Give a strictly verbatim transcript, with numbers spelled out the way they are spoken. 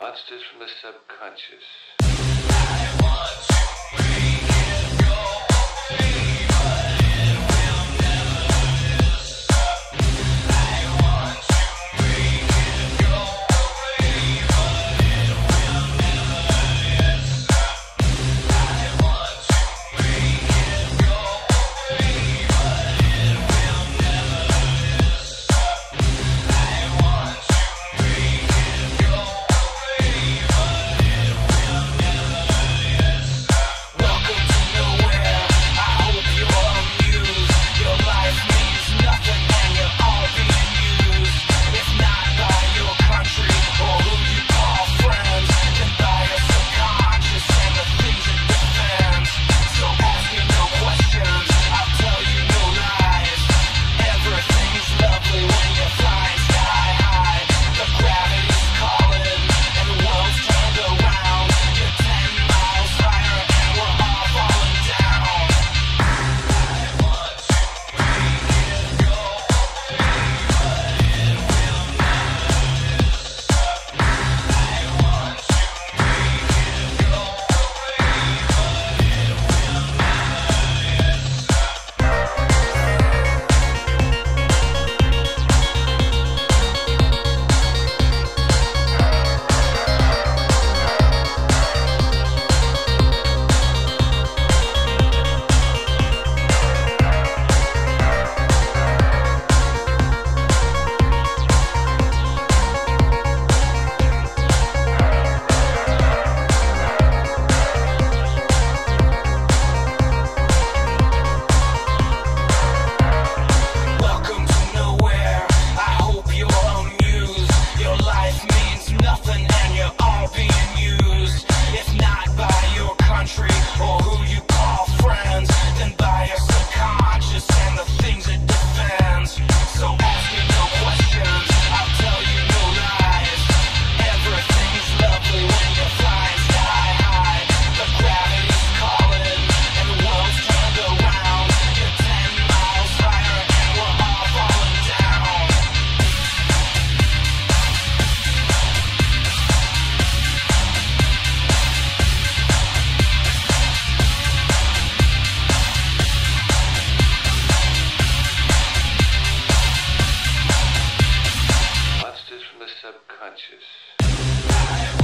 Monsters from the subconscious. I want to break and go away, but it will never stop. I want to break and go away, but it will never stop. I want to break and go away, but it will never stop. I want to break and go away. Subconscious.